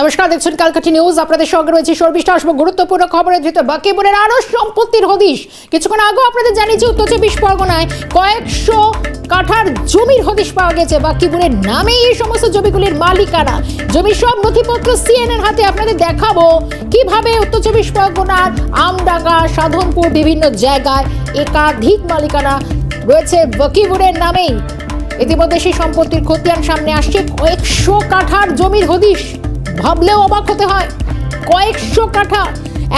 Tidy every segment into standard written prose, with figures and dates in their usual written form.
नमस्कार देखছেন ক্যালকাটা নিউজ আপনাদের সঙ্গে রয়েছে সর্বশেষ আসব গুরুত্বপূর্ণ খবরের ভিতর বাকিবুরের আরো সম্পত্তির হদিশ। কিছুক্ষণ আগে আপনাদের জানিয়েছি উত্তর চব্বিশ পরগনায় কয়েকশো কাঠার জমির হদিশ পাওয়া গেছে। বাকিবুরের নামে এই সমস্ত জমিগুলির মালিকানা, জমির সব নথিপত্র সিএনএর হাতে। আপনাদের দেখাবো কিভাবে উত্তর চব্বিশ পরগনার আমডাকা, সাধনপুর বিভিন্ন জায়গায় একাধিক মালিকানা রয়েছে বাকিবুরের নামেই। ইতিমধ্যে সেই সম্পত্তির খতিয়ান সামনে আসছে। কয়েকশো কাঠার জমির হদিশ, ভাবলেও অবাক হতে হয়। কয়েকশো কাঠা,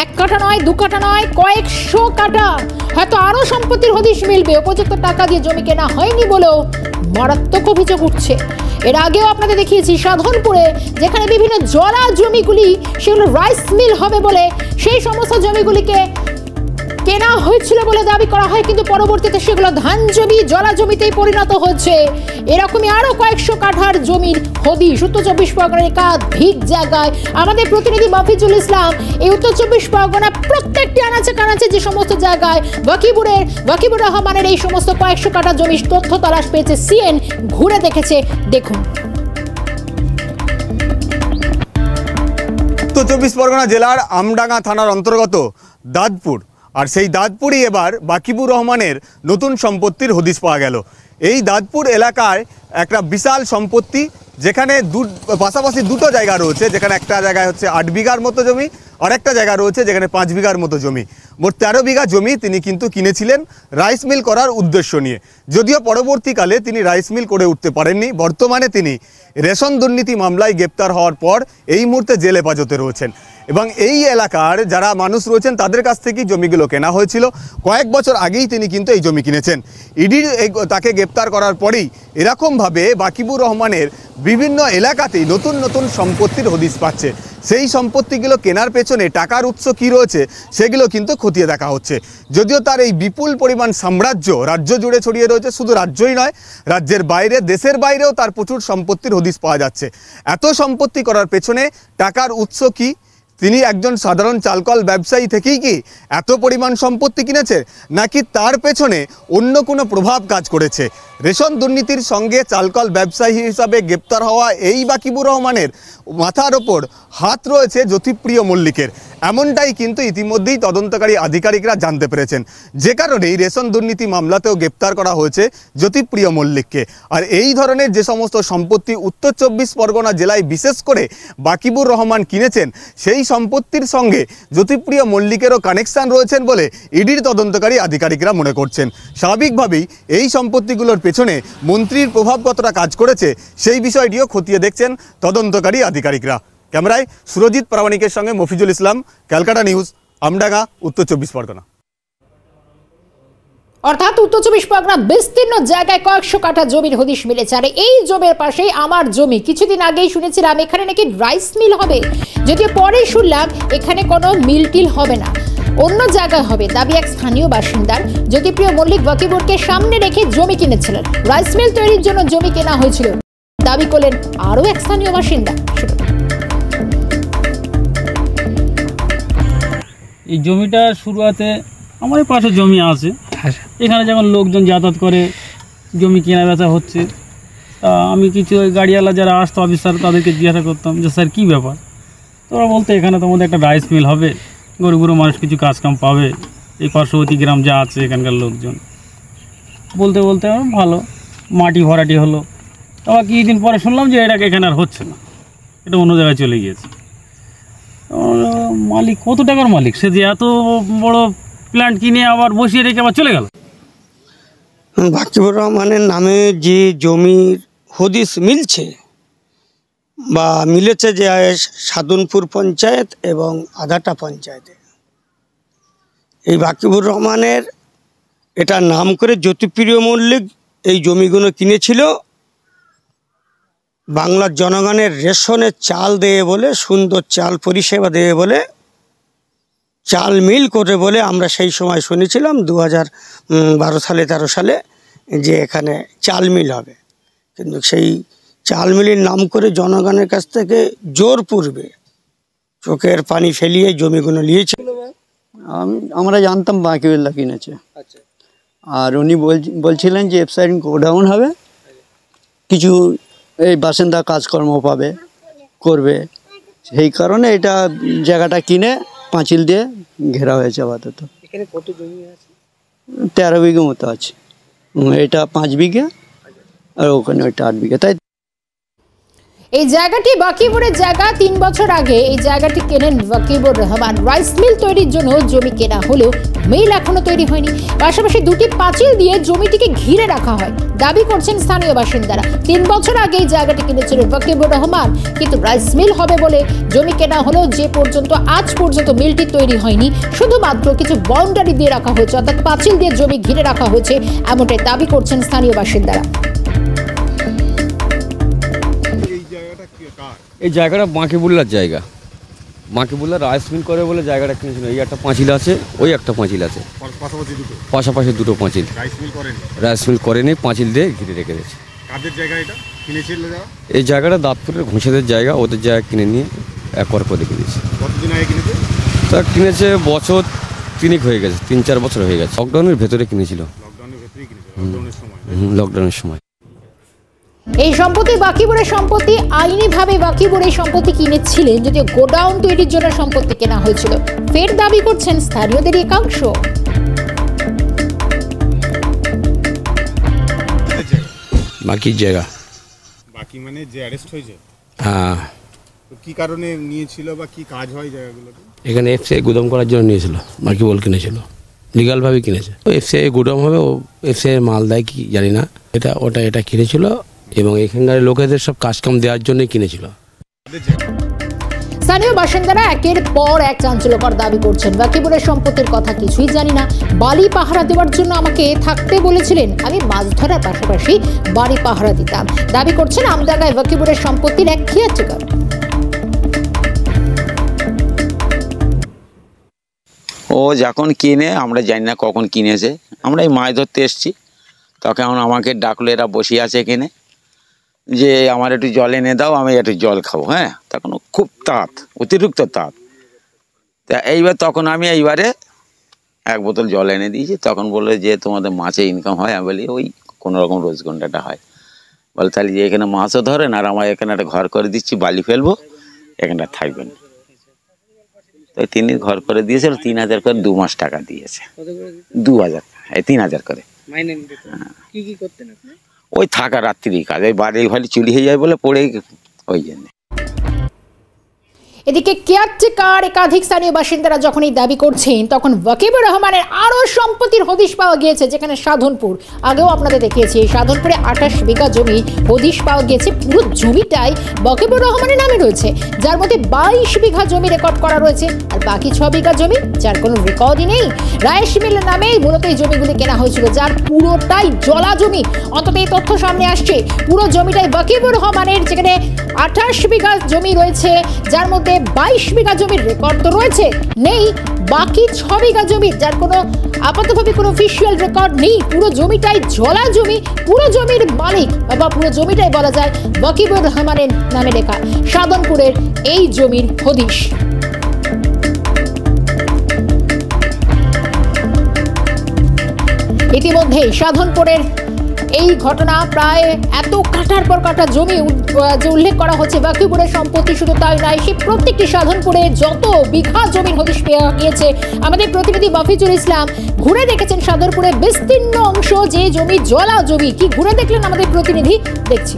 এক কাঠা নয়, দু কাঠা নয়, কয়েকশো কাঠা। হয়তো আরো সম্পত্তির হদিশ মিলবে। উপযুক্ত টাকা দিয়ে জমি কেনা হয়নি বলেও মারাত্মক অভিযোগ উঠছে। এর আগেও আপনাদের দেখিয়েছি সাধনপুরে, যেখানে বিভিন্ন জলা জমিগুলি সেগুলো রাইস মিল হবে বলে সেই সমস্ত জমিগুলিকে কেনা হয়েছিল বলে দাবি করা হয়, কিন্তু পরবর্তীতে সেগুলো ধান জমি, জলা জমিতেই পরিণত হচ্ছে। এরকমই আরো কয়েকশো কাঠার জমির হদিশ উত্তর চব্বিশ পরগনার একাধিক জায়গায়। আমাদের প্রতিনিধি মাফিজুল ইসলাম এই উত্তর চব্বিশ পরগনার প্রত্যেকটি আনাচে কানাচে যে সমস্ত জায়গায় বাকিবুর রহমানের এই সমস্ত কয়েকশো কাঠা জমির তথ্য তালাশ পেয়েছে সিএন, ঘুরে দেখেছে। দেখুন, উত্তর চব্বিশ পরগনা জেলার আমডাঙ্গা থানার অন্তর্গত দাঁতপুর, আর সেই দাঁতপুরই এবার বাকিবুর রহমানের নতুন সম্পত্তির হদিশ পাওয়া গেল। এই দাঁতপুর এলাকার একটা বিশাল সম্পত্তি, যেখানে পাশাপাশি দুটো জায়গা রয়েছে, যেখানে একটা জায়গায় হচ্ছে ৮ বিঘার মতো জমি, আর একটা জায়গা রয়েছে যেখানে ৫ বিঘার মতো জমি। মোট ১৩ বিঘা জমি তিনি কিন্তু কিনেছিলেন রাইস মিল করার উদ্দেশ্য নিয়ে। যদিও পরবর্তীকালে তিনি রাইস মিল করে উঠতে পারেননি। বর্তমানে তিনি রেশন দুর্নীতি মামলায় গ্রেপ্তার হওয়ার পর এই মুহূর্তে জেল হেফাজতে রয়েছেন, এবং এই এলাকার যারা মানুষ রয়েছেন তাদের কাছ থেকেই জমিগুলো কেনা হয়েছিল। কয়েক বছর আগেই তিনি কিন্তু এই জমি কিনেছেন। ইডি তাকে গ্রেপ্তার করার পরেই এরকমভাবে বাকিবুর রহমানের বিভিন্ন এলাকাতেই নতুন নতুন সম্পত্তির হদিশ পাচ্ছে। সেই সম্পত্তিগুলো কেনার পেছনে টাকার উৎস কী রয়েছে সেগুলো কিন্তু খতিয়ে দেখা হচ্ছে। যদিও তার এই বিপুল পরিমাণ সাম্রাজ্য রাজ্য জুড়ে ছড়িয়ে রয়েছে, শুধু রাজ্যই নয়, রাজ্যের বাইরে, দেশের বাইরেও তার প্রচুর সম্পত্তির হদিশ পাওয়া যাচ্ছে। এত সম্পত্তি করার পেছনে টাকার উৎস কী? তিনি একজন সাধারণ চালকল ব্যবসায়ী থেকেই কি এত পরিমাণ সম্পত্তি কিনেছে, নাকি তার পেছনে অন্য কোনো প্রভাব কাজ করেছে? রেশন দুর্নীতির সঙ্গে চালকল ব্যবসায়ী হিসাবে গ্রেপ্তার হওয়া এই বাকিবুর রহমানের মাথার ওপর হাত রয়েছে জ্যোতিপ্রিয় মল্লিকের, এমনটাই কিন্তু ইতিমধ্যেই তদন্তকারী আধিকারিকরা জানতে পেরেছেন। যে কারণেই রেশন দুর্নীতি মামলাতেও গ্রেপ্তার করা হয়েছে জ্যোতিপ্রিয় মল্লিককে। আর এই ধরনের যে সমস্ত সম্পত্তি উত্তর চব্বিশ পরগনা জেলায় বিশেষ করে বাকিবুর রহমান কিনেছেন, সেই সম্পত্তির সঙ্গে জ্যোতিপ্রিয় মল্লিকেরও কানেকশান রয়েছেন বলে ইডির তদন্তকারী আধিকারিকরা মনে করছেন। স্বাভাবিকভাবেই এই সম্পত্তিগুলোর পেছনে মন্ত্রীর প্রভাব কতটা কাজ করেছে সেই বিষয়টিও খতিয়ে দেখছেন তদন্তকারী আধিকারিকরা। ক্যামেরায় সুরজিৎ প্রামাণিকের সঙ্গে মফিজুল ইসলাম, ক্যালকাটা নিউজ, আমডাঙ্গা, উত্তর চব্বিশ পরগনা। অর্থাৎ উত্তর চব্বিশ পরগনা বিস্তীর্ণ জায়গায় কয়েকশো কাঠা জমির হদিশ মিলেছে। আর এই জমির পাশেই আমার জমি। কিছুদিন আগেই শুনেছিলাম এখানে নাকি রাইস মিল হবে, যদিও পরে শুনলাম এখানে কোনো মিল টিল হবে না, অন্য জায়গায় হবে, দাবি এক স্থানীয় বাসিন্দার। জ্যোতিপ্রিয় মল্লিক বাকিবুরকে সামনে রেখে জমি কিনেছিলেন, রাইস মিল তৈরির জন্য জমি কেনা হয়েছিল দাবি করলেন আরও এক স্থানীয় বাসিন্দা। এই জমিটা শুরুতে আমার পাশে জমি আছে, এখানে যখন লোকজন যাতায়াত করে জমি কেনা বেচা হচ্ছে, আমি কিছু গাড়িওয়ালা যারা আসতো অফিসার তাদেরকে জিজ্ঞাসা করতাম যে স্যার কী ব্যাপার? তোরা বলতো এখানে তোমাদের একটা রাইস মিল হবে, গরু গরু মানুষ কিছু কাজকাম পাবে, এই পার্শ্ববর্তী গ্রাম যা আছে এখানকার লোকজন বলতে বলতে ভালো মাটি ভরাটি হলো। আবার কিছুদিন পরে শুনলাম যে এটাকে এখানে আর হচ্ছে না, এটা অন্য জায়গায় চলে গিয়েছে। মালিক কত টাকার মালিক, সে যে এত বড় প্ল্যান্ট কিনে আবার বসিয়ে রেখে আবার চলে গেল। বাকিবুর রহমানের নামে যে জমির হদিশ মিলছে বা মিলেছে, যে সাধনপুর পঞ্চায়েত এবং আধাটা পঞ্চায়েতে, এই বাকিবুর রহমানের এটা নাম করে জ্যোতিপ্রিয় মল্লিক এই জমিগুলো কিনেছিল বাংলার জনগণের রেশনে চাল দেবে বলে, সুন্দর চাল পরিষেবা দেবে বলে, চাল মিল করে বলে। আমরা সেই সময় শুনেছিলাম ২০১২ সালে ১৩ সালে যে এখানে চাল মিল হবে, কিন্তু সেই চাল মিলের নাম করে জনগণের কাছ থেকে জোর পূর্বে চোখের পানি ফেলিয়ে জমিগুলো নিয়েছে। আমরা জানতাম বাকিবুল্লাহ কিনেছে, আর উনি বলছিলেন যে ওয়েবসাইট গোডাউন হবে, কিছু এই বাসিন্দা কাজকর্ম পাবে, করবে, সেই কারণে এটা জায়গাটা কিনে পাঁচিল দিয়ে ঘেরা হয়েছে আপাতত। এখানে কত জমি আছে? 13 বিঘা মতো আছে, এটা 5 বিঘা আর ওখানে ওটা 8 বিঘা। তাই এই জায়গাটি বাকিবুরের জায়গা। 3 বছর আগে এই জায়গাটি কেনেন বাকিবুর রহমান। রাইস মিল তৈরির জন্য জমি কেনা হলেও মিল এখনো তৈরি হয়নি। পাশাপাশি দুটি পাঁচিল দিয়ে জমিটিকে ঘিরে রাখা হয় দাবি করছেন স্থানীয় বাসিন্দারা। 3 বছর আগে এই জায়গাটি কিনেছিলেন বাকিবুর রহমান, কিন্তু রাইস মিল হবে বলে জমি কেনা হলেও যে পর্যন্ত আজ পর্যন্ত মিলটি তৈরি হয়নি। শুধুমাত্র কিছু বাউন্ডারি দিয়ে রাখা হয়েছে, অর্থাৎ পাঁচিল দিয়ে জমি ঘিরে রাখা হয়েছে, এমনটাই দাবি করছেন স্থানীয় বাসিন্দারা। এই জায়গাটা বাকিবুল্লার জায়গা। বাকিবুল্লা রাইস মিল করে বলে জায়গাটা কিনেছিল। এই একটা পাঁচিল আছে, ওই একটা পাঁচিল আছে, পাশাপাশি দুটো পাঁচিল। রাইস মিল করেনি, পাঁচিল দিয়ে ঘিরে রেখে দিয়েছে। এই জায়গাটা দাঁতপুরের ঘুষেদের জায়গা, ওদের জায়গা কিনে নিয়ে একর করে রেখে দিয়েছে। তা কিনেছে বছর 3 হয়ে গেছে, 3-4 বছর হয়ে গেছে। লকডাউনের ভেতরে কিনেছিল, লকডাউনের সময়। এই সম্পত্তি বাকিবুরের সম্পত্তি। আইনিভাবে বাকিবুরের সম্পত্তি কিনেছিলেন, যদিও গোডাউন তৈরির জন্য সম্পত্তি কেনা হয়েছিল, ফের দাবি করছেন স্থানীয়দের একাংশ। বাকি জায়গা, বাকি মানে যে অ্যারেস্ট হয়েছে, হ্যাঁ। তো কি কারণে নিয়েছিল বা কি কাজ হয় জায়গাগুলোতে? এখানে এফসিআই গুদাম করার জন্য নিয়েছিল বাকিবুল, কিনেছিল লিগাল ভাবে কিনেছে। এফসিআই গুদাম হবে, ও এফসিআই মাল দেয় কি জানি না, এটা ওটা এটা কিনেছিল এবং এখানকার লোকেদের সব কাজকাম দেওয়ার জন্য কিনেছিল। স্থানীয় বাসিন্দারা একের পর এক চাঞ্চল্যকর দাবি করছেন। বাকিবুরের সম্পত্তির কথা কিছুই জানি না, বালি পাহারা দেওয়ার জন্য আমাকে থাকতে বলেছিলেন, আমি মাছ ধরার পাশাপাশি বাড়ি পাহারা দিতাম, দাবি করছেন আমদাগায় বাকিবুরের সম্পত্তির এক খিয়াচকার। ও যখন কিনে আমরা জানি না কখন কিনেছে, আমরা এই মাছ ধরতে এসছি, তখন আমাকে ডাকলো, এরা বসে আছে কিনে, যে আমার একটু জল এনে দাও, আমি একটু জল খাবো। হ্যাঁ, তখন খুব তাঁত, অতিরিক্ত তাঁত। তা এইবার তখন আমি এইবারে 1 বোতল জল এনে দিয়েছি। তখন বললো যে তোমাদের মাছে ইনকাম হয়? আমি বলি ওই কোনোরকম রোজগন্ডাটা হয়। বলে তাহলে যে এখানে মাছও ধরেন, আর আমার এখানে একটা ঘর করে দিচ্ছি, বালি ফেলবো, এখানটা থাকবেন। তো তিনি ঘর করে দিয়েছিল 3000 করে, 2 মাস টাকা দিয়েছে, 2000, 3000 করে। ওই থাকা রাত্রি কাজ, ওই বাড়ি ফালি চুরি হয়ে যায় বলে পড়ে ওই জন্য। এদিকে কেয়ারটেকার একাধিক স্থানীয় বাসিন্দারা যখন এই দাবি করছেন, তখন বাকিবুর রহমানের আরও সম্পত্তির হদিশ পাওয়া গিয়েছে। যেখানে সাধনপুর, আগেও আপনাদের দেখিয়েছি, সাধনপুরে 28 বিঘা জমি হদিশ পাওয়া গিয়েছে। পুরো জমিটাই বাকিবুর রহমানের নামে রয়েছে, যার মধ্যে 22 বিঘা জমি রেকর্ড করা রয়েছে, আর বাকি 6 বিঘা জমি যার কোনো রেকর্ডই নেই। রাইস মিলের নামেই মূলত এই জমিগুলি কেনা হয়েছিল, যার পুরোটাই জলা জমি। অন্তত এই তথ্য সামনে আসছে, পুরো জমিটাই বাকিবুর রহমানের। যেখানে 28 বিঘা জমি রয়েছে, যার মধ্যে 22 বিঘা জমির রেকর্ড তো রয়েছে, নেই বাকি 6 বিঘা জমি, যার কোনো আপাতভাবে কোনো অফিশিয়াল রেকর্ড নেই। পুরো জমিটাই জলা জমি। পুরো জমির মালিক বা পুরো জমিটাই বলা যায় বাকিবুর রহমানের নামে লেখা। সাধনপুরের এই জমির হদিশ ইতিমধ্যে সাধনপুরের এই ঘটনা। প্রায় এত কাটার পর কাটা জমি যে উল্লেখ করা হচ্ছে বাকিবুরের সম্পত্তি, শুধু তাই নয়, সে প্রত্যেকটি সাধনপুরে যত বিঘা জমির হদিশ পাওয়া গিয়েছে। আমাদের প্রতিনিধি মফিজুল ইসলাম ঘুরে দেখেছেন সাধনপুরের বিস্তীর্ণ অংশ, যে জমি জলা জমি। কি ঘুরে দেখলেন আমাদের প্রতিনিধি? দেখছি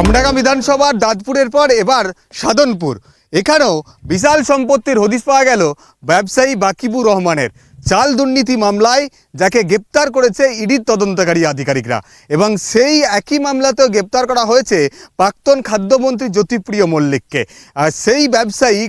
আমডাঙ্গা বিধানসভার দাঁতপুরের পর এবার সাধনপুর, এখানেও বিশাল সম্পত্তির হদিশ পাওয়া গেল ব্যবসায়ী বাকিবুর রহমানের। চাল দুর্নীতি মামলায় যাকে গ্রেপ্তার করেছে ইডির তদন্তকারী আধিকারিকরা, এবং সেই একই মামলাতেও গ্রেপ্তার করা হয়েছে প্রাক্তন খাদ্যমন্ত্রী জ্যোতিপ্রিয় মল্লিককে। আর সেই ব্যবসায়ী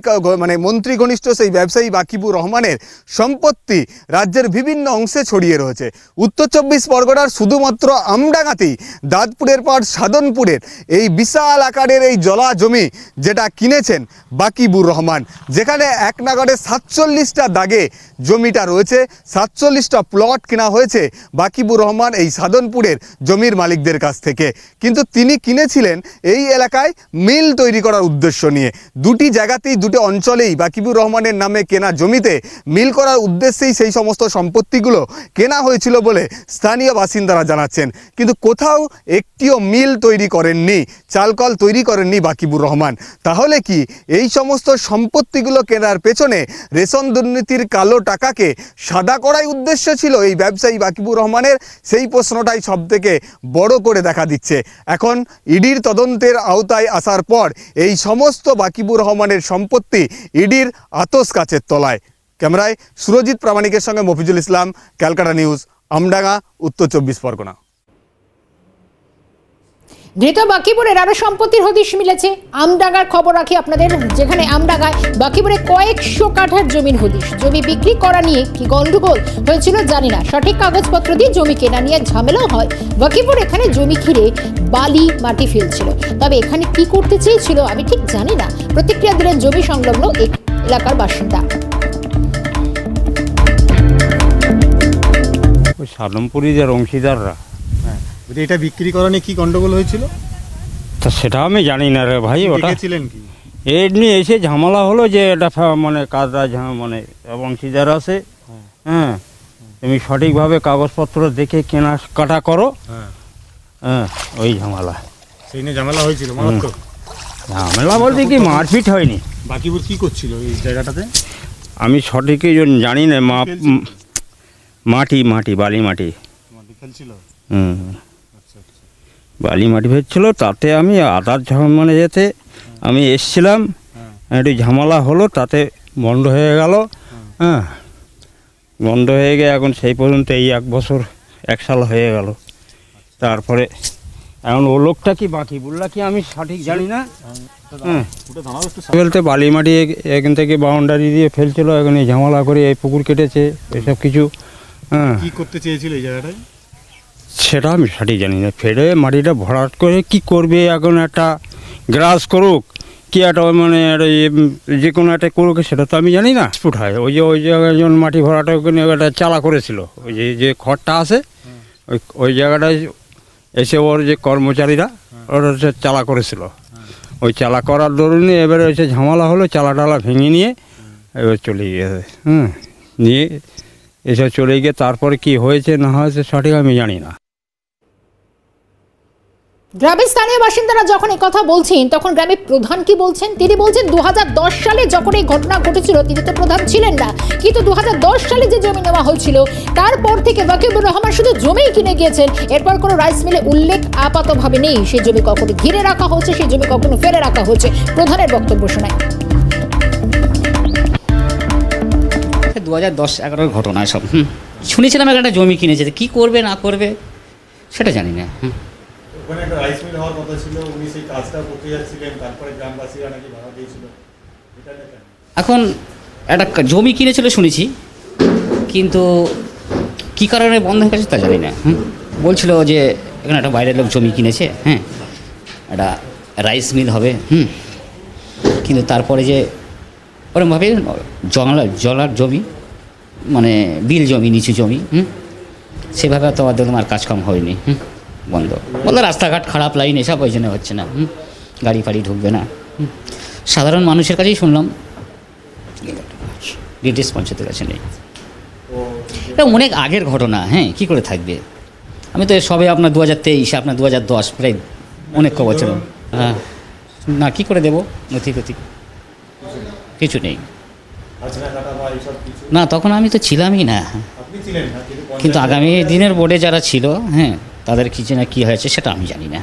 মানে মন্ত্রী ঘনিষ্ঠ সেই ব্যবসায়ী বাকিবুর রহমানের সম্পত্তি রাজ্যের বিভিন্ন অংশে ছড়িয়ে রয়েছে। উত্তর চব্বিশ পরগনার শুধুমাত্র আমডাঙ্গাতেই দাঁতপুরের পর সাধনপুরের এই বিশাল আকারের এই জলা জমি যেটা কিনেছেন বাকিবুর রহমান, যেখানে এক নাগারে 47টা দাগে জমিটা রয়েছে। রয়েছে ৪৭টা প্লট কেনা হয়েছে বাকিবুর রহমান এই সাধনপুরের জমির মালিকদের কাছ থেকে। কিন্তু তিনি কিনেছিলেন এই এলাকায় মিল তৈরি করার উদ্দেশ্য নিয়ে। দুটি জায়গাতেই দুটি অঞ্চলেই বাকিবুর রহমানের নামে কেনা জমিতে মিল করার উদ্দেশ্যেই সেই সমস্ত সম্পত্তিগুলো কেনা হয়েছিল বলে স্থানীয় বাসিন্দারা জানাচ্ছেন। কিন্তু কোথাও একটিও মিল তৈরি করেননি, চালকল তৈরি করেননি বাকিবুর রহমান। তাহলে কি এই সমস্ত সম্পত্তিগুলো কেনার পেছনে রেশন দুর্নীতির কালো টাকাকে সাদা করাই উদ্দেশ্য ছিল এই ব্যবসায়ী বাকিবুর রহমানের? সেই প্রশ্নটাই সবথেকে বড় করে দেখা দিচ্ছে। এখন ইডির তদন্তের আওতায় আসার পর এই সমস্ত বাকিবুর রহমানের সম্পত্তি ইডির আতস কাছের তলায়। ক্যামেরায় সুরজিৎ প্রামাণিকের সঙ্গে মফিজুল ইসলাম, ক্যালকাটা নিউজ, আমডাঙ্গা, উত্তর 24 পরগনা। ধৃত বাকিবুরের আরো সম্পত্তির হদিশ মিলেছে। আমডাঙ্গার খবর রাখি আপনাদের, যেখানে আমডাঙ্গায় বাকিবুরে কয়েকশো কাঠার জমির হদিশ। জমি বিক্রি করা নিয়ে কি গন্ডগোল হয়েছিল জানি না, সঠিক কাগজপত্র দিয়ে জমি কেনা নিয়ে ঝামেলাও হয়। বাকিবুর এখানে জমি ঘিরে বালি মাটি ফেলছিল, তবে এখানে কি করতে চেয়েছিল আমি ঠিক জানি না, প্রতিক্রিয়া দিলেন জমি সংলগ্ন এক এলাকার বাসিন্দা। ওই সাধনপুরি যার অংশীদাররা এটা বিক্রি করা নিয়ে কি গন্ডগোল হয়েছিল তা সেটা আমি জানি না রে ভাই। ওটা ছিলেন কি এমনি এসে ঝামেলা হলো যে এটা মানে কাজটা মানে অংশীদার আছে, হ্যাঁ তুমি সঠিকভাবে কাগজপত্র দেখে কেনা কাটা করো, হ্যাঁ ওই ঝামেলা। সেই নিয়ে ঝামেলা হয়েছিল মারাত্মক। ঝামেলা বলতে কি মারপিট হয়নি। বাকিবুর কি করছিল এই জায়গাটাতে আমি সঠিকই জানি না। মাটি মাটি বালি মাটি ফেলছিল, বালি মাটি ফেলছিল। তাতে আমি আদার মানে যেতে আমি এসছিলাম, একটু ঝামেলা হলো, তাতে বন্ধ হয়ে গেল। হ্যাঁ বন্ধ হয়ে গিয়ে এখন সেই পর্যন্ত এই 1 বছর 1 সাল হয়ে গেল। তারপরে এখন ও লোকটা কি বাকি বললা কি আমি সঠিক জানি না। হ্যাঁ ফেলতে বালি মাটি এখান থেকে বাউন্ডারি দিয়ে ফেলছিল, এখন এই ঝামেলা করে এই পুকুর কেটেছে এসব কিছু। হ্যাঁ কী করতে চেয়েছিল এই জায়গাটায় সেটা আমি সঠিক জানি না। ফেরে মাটিটা ভরাট করে কি করবে, এখন একটা গ্রাস করুক কি একটা মানে যে কোনো একটা করুক সেটা তো আমি জানি না। ফুট হয় ওই যে ওই জায়গায় যখন মাটি ভরাটা ওখানে একটা চালা করেছিল, ওই যে যে খড়টা আছে ওই জায়গাটায় এসে ওর যে কর্মচারীরা ওরা চালা করেছিল। ওই চালা করার দরুনে এবারে এসে ঝামেলা হলো, চালা টালা ভেঙে নিয়ে এবার চলে গিয়েছে। হ্যাঁ নিয়ে এসব চলে গিয়ে তারপরে কি হয়েছে না হয়েছে সঠিক আমি জানি না। গ্রামের স্থানীয় বাসিন্দারা যখন এই কথা বলছেন তখন গ্রামের প্রধান কি বলছেন? তিনি বলছেন 2010 সালে যখন এই ঘটনা ঘটেছিল তিনি তো প্রধান ছিলেন না, কিন্তু 2010 সালে যে জমি নেওয়া হয়েছিল তারপর থেকে বাকিবুর রহমান শুধু জমিই কিনে গিয়েছেন। এরপর কোনো রাইস মিলে উল্লেখ আপাতভাবে নেই। সেই জমি কখনো ঘিরে রাখা হচ্ছে, সেই জমি কখনো ফেলে রাখা হচ্ছে। প্রধানের বক্তব্য শোনায়। 2010-11 ঘটনা সব শুনেছিলাম, একটা জমি কিনেছে, কি করবে না করবে সেটা জানি না। ওখানে একটা রাইস মিল হওয়ার কথা ছিল, উনি সেই কাজটা করতে যাচ্ছিলেন, তারপরে গ্রামবাসীরা নাকি ভাড়া দিয়েছিল। এখন একটা জমি কিনেছিল শুনেছি, কিন্তু কি কারণে বন্ধ হয়ে গেছে তা জানি না। বলছিল যে এখানে একটা বাইরের লোক জমি কিনেছে, হ্যাঁ একটা রাইস মিল হবে। কিন্তু তারপরে যে ওরমভাবে জলার জমি মানে বিল জমি নিচু জমি সেভাবে তো আর কাজকাম হয়নি, বন্ধ। বলতে রাস্তাঘাট খারাপ, লাইন এসব ওই জন্য হচ্ছে না, গাড়ি ফাড়ি ঢুকবে না। সাধারণ মানুষের কাছেই শুনলাম, ডিটেলস পঞ্চায়েতের কাছে নেই। এটা অনেক আগের ঘটনা, হ্যাঁ কি করে থাকবে? আমি তো সবে আপনার 2023, আপনার 2010, প্রায় অনেক বছর। হ্যাঁ না কি করে দেবো নথি কতি কিছু নেই না, তখন আমি তো ছিলামই না। কিন্তু আগামী দিনের বোর্ডে যারা ছিল, হ্যাঁ তাদের কিছু না কি হয়েছে সেটা আমি জানি না।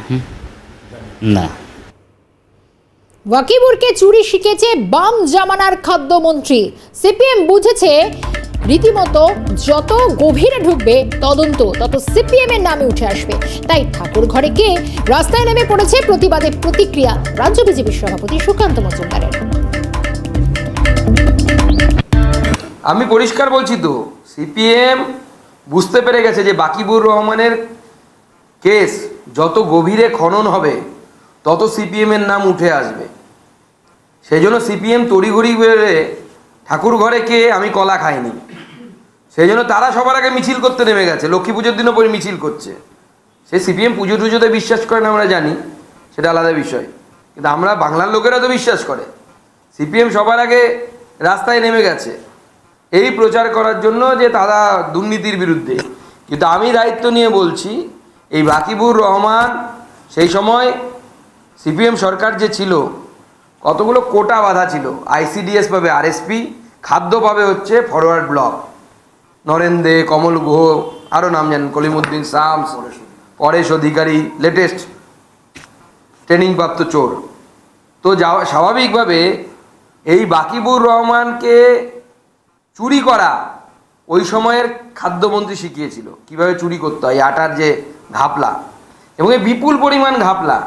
না বাকিবুরকে চুরি শিখেছে বাম জামানার খাদ্যমন্ত্রী। সিপিএম বুঝেছে রীতিমতো যত গভীরে ঢুকবে তদন্ত তত সিপিএম এর নামে উঠে আসবে, তাই ঠাকুর ঘরে কে রাস্তায় নেমে পড়েছে। প্রতিবাদে প্রতিক্রিয়া রাজ্য বিজেপির সভাপতি সুকান্ত মজুমদারের। আমি পরিষ্কার বলছি তো, সিপিএম বুঝতে পেরে গেছে যে বাকিবুর রহমানের কেস যত গভীরে খনন হবে তত সিপিএমের নাম উঠে আসবে। সেই জন্য সিপিএম তড়িঘড়ি বেড়ে ঠাকুর ঘরে কে আমি কলা খাইনি, সেই জন্য তারা সবার আগে মিছিল করতে নেমে গেছে, লক্ষ্মী পুজোর দিনও পরে মিছিল করছে। সে সিপিএম পুজো টুজোতে বিশ্বাস করে না, আমরা জানি, সেটা আলাদা বিষয়, কিন্তু আমরা বাংলার লোকেরা তো বিশ্বাস করে। সিপিএম সবার আগে রাস্তায় নেমে গেছে এই প্রচার করার জন্য যে তারা দুর্নীতির বিরুদ্ধে, কিন্তু আমি দায়িত্ব নিয়ে বলছি এই বাকিবুর রহমান সেই সময় সিপিএম সরকার যে ছিল কতগুলো কোটা বাধা ছিল, আইসিডিএস পাবে আরএসপি, খাদ্য পাবে হচ্ছে ফরওয়ার্ড ব্লক, নরেন দে, কমল গুহ, আরও নাম জানেন, কলিমুদ্দিন শামস, পরেশ অধিকারী লেটেস্ট ট্রেনিংপ্রাপ্ত চোর। তো যাওয়া স্বাভাবিকভাবে এই বাকিবুর রহমানকে চুরি করা ওই সময়ের খাদ্যমন্ত্রী শিখিয়েছিল কিভাবে চুরি করতে হয়, আটার যে ঘাপলা এবং এই বিপুল পরিমাণ ঘাপলা।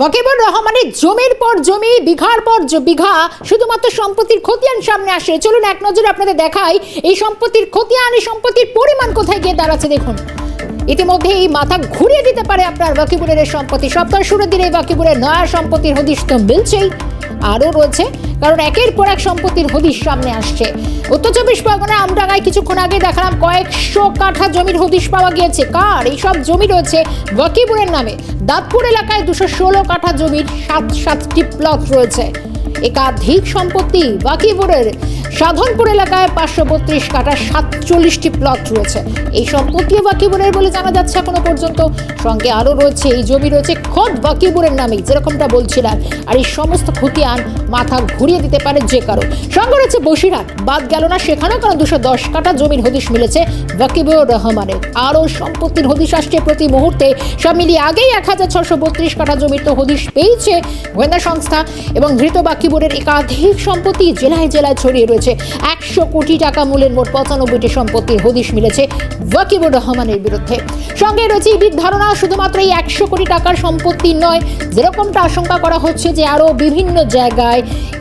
বাকিবুর রহমানের জমির পর জমি, বিঘার পর বিঘা শুধুমাত্র সম্পত্তির খতিয়ান সামনে আসে। চলুন এক নজরে আপনাদের দেখাই এই সম্পত্তির খতিয়ান, এই সম্পত্তির পরিমাণ কোথায় গিয়ে দাঁড়াচ্ছে দেখুন। ইতিমধ্যে এই মাথা ঘুরিয়ে দিতে পারে আপনার বাকিবুরের এই সম্পত্তি। সপ্তাহ শুরুর দিনে এই বাকিবুরের নয়া সম্পত্তির হদিশ তো মিলছেই, আরও রয়েছে, কারণ একের পর এক সম্পত্তির হদিশ সামনে আসছে। উত্তর চব্বিশ পরগনা আমডাঙ্গায় কিছুক্ষণ আগে দেখালাম 100 কাঠা জমির হদিশ পাওয়া গিয়েছে। কার এইসব জমি রয়েছে বাকিবুরের নামে? দাঁতপুর এলাকায় 216 কাঠা জমির 7টি প্লট রয়েছে। একাধিক সম্পত্তি বাকিবুরের। সাধনপুর এলাকায় 532 কাঠা 47টি প্লট রয়েছে, এই সম্পত্তিও বাকিবুরের বলে জানা যাচ্ছে এখনো পর্যন্ত। সঙ্গে আরও রয়েছে, এই জমি রয়েছে খোদ বাকিবুরের নামে, যেরকমটা বলছিলাম। আর এই সমস্ত খতিয়ান মাথা ঘুরিয়ে দিতে পারে যে কারো। সঙ্গে রয়েছে বসিরহাট, বাদ গেল না সেখানেও, কারণ 210 কাঠা জমির হদিশ মিলেছে বাকিবুর রহমানের। আরও সম্পত্তির হদিশ আসছে প্রতি মুহূর্তে। সব মিলিয়ে আগেই 1632 কাঠা জমির তো হদিশ পেয়েছে গোয়েন্দা সংস্থা, এবং ধৃত বাকিবুরের একাধিক সম্পত্তি জেলায় জেলায় ছড়িয়ে রয়েছে। 100 কোটি টাকা মূল্যের মোট 95টি সম্পত্তির হদিশ মিলেছে বাকিবুর রহমানের বিরুদ্ধে। সঙ্গে রয়েছে ইডির ধারণা শুধুমাত্র এই 100 কোটি টাকার সম্পত্তি নয়, যেরকমটা আশঙ্কা করা হচ্ছে যে আরও বিভিন্ন জায়গায়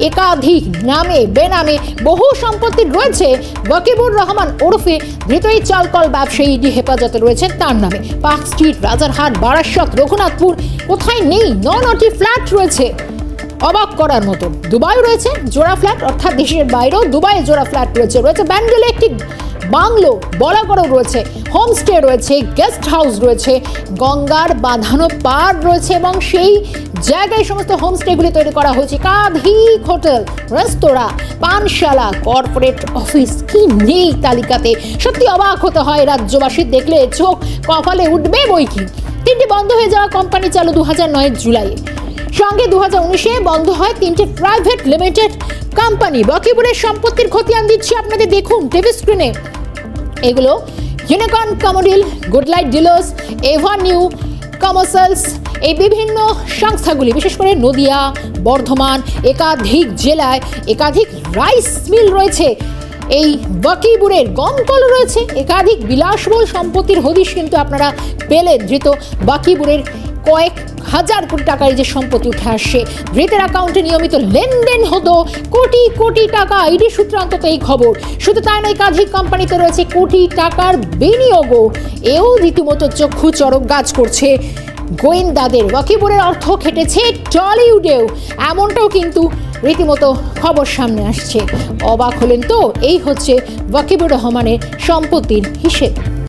একাধিক নামে বেনামে বহু সম্পত্তি রয়েছে। বাকিবুর রহমান ওরফে ধৃত এই চালকল ব্যবসায়ী ইডি হেফাজতে রয়েছে তার নামে। পার্ক স্ট্রিট, রাজারহাট, বারাসত, রঘুনাথপুর, কোথায় নেই 9টি ফ্ল্যাট রয়েছে, অবাক করার মতো। দুবাইও রয়েছে জোড়া ফ্ল্যাট, অর্থাৎ দেশের বাইরেও দুবাইয়ে জোড়া ফ্ল্যাট রয়েছে। রয়েছে ব্যান্ডেলে একটি বাংলো, বলাগড়ও রয়েছে, হোমস্টে রয়েছে, গেস্ট হাউস রয়েছে, গঙ্গার বাঁধানো পাড় রয়েছে, এবং সেই জায়গায় সমস্ত হোমস্টেগুলি তৈরি করা হয়েছে। একাধিক হোটেল, রেস্তোরাঁ, পানশালা, কর্পোরেট অফিস, কি নেই তালিকাতে। সত্যি অবাক হতে হয় রাজ্যবাসীর, দেখলে চোখ কপালে উঠবে বই কি। 3টি বন্ধ হয়ে যাওয়া কোম্পানি চালু 2009 জুলাইয়ে, সঙ্গে 2019-এ বন্ধ হয় 3টি প্রাইভেট লিমিটেড কোম্পানি। বাকিবুরের সম্পত্তির খতিয়ান দিচ্ছি আপনাদের, দেখুন টিভি স্ক্রিনে। এগুলো ইউনিকর্ন কমোডিল, গুডলাইট ডিলার্স, এভানিউ কমার্সেলস, এই বিভিন্ন সংস্থাগুলি বিশেষ করে নদিয়া, বর্ধমান, একাধিক জেলায় একাধিক রাইস মিল রয়েছে। এই বাকিবুরের গমকল রয়েছে, একাধিক বিলাসবহুল সম্পত্তির হদিশ কিন্তু আপনারা পেলেন। ধৃত বাকিবুরের কয়েক হাজার কোটি টাকার যে সম্পত্তি উঠে আসছে, ধৃতের অ্যাকাউন্টে নিয়মিত লেনদেন হতো কোটি কোটি টাকা, ইডি সূত্রান্তত এই খবর। শুধু তাই নয়, একাধিক কোম্পানিতে রয়েছে কোটি টাকার বিনিয়োগও। এও রীতিমতো চক্ষু চড়ক গাছ করছে গোয়েন্দাদের। বাকিবুরের অর্থ খেটেছে টলিউডেও, এমনটাও কিন্তু রীতিমতো খবর সামনে আসছে। অবাক হলেন তো? এই হচ্ছে বাকিবুর রহমানের সম্পত্তির হিসেব।